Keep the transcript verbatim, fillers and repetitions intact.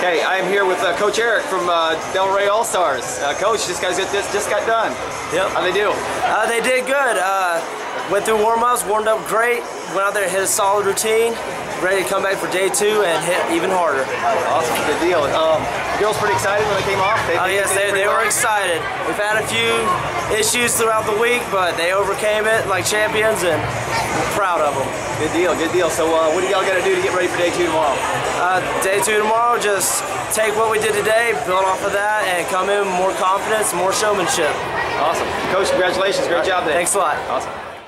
Okay, I am here with uh, Coach Eric from uh, Del Rey All-Stars. Uh, Coach, this guy's got, this just got done. Yep. How'd they do? Uh, they did good. Uh, went through warm-ups, warmed up great, went out there and hit a solid routine, ready to come back for day two and hit even harder. Awesome, good deal. Um, the girls pretty excited when they came off? They, they, uh, yes, they, they, they were excited. We've had a few issues throughout the week, but they overcame it like champions, and we're proud of them. Good deal, good deal. So uh, what do y'all got to do to get ready for day two tomorrow? Uh, day two tomorrow, just take what we did today, build off of that, and come in with more confidence, more showmanship. Awesome. Coach, congratulations. Great job today. Thanks a lot. Awesome.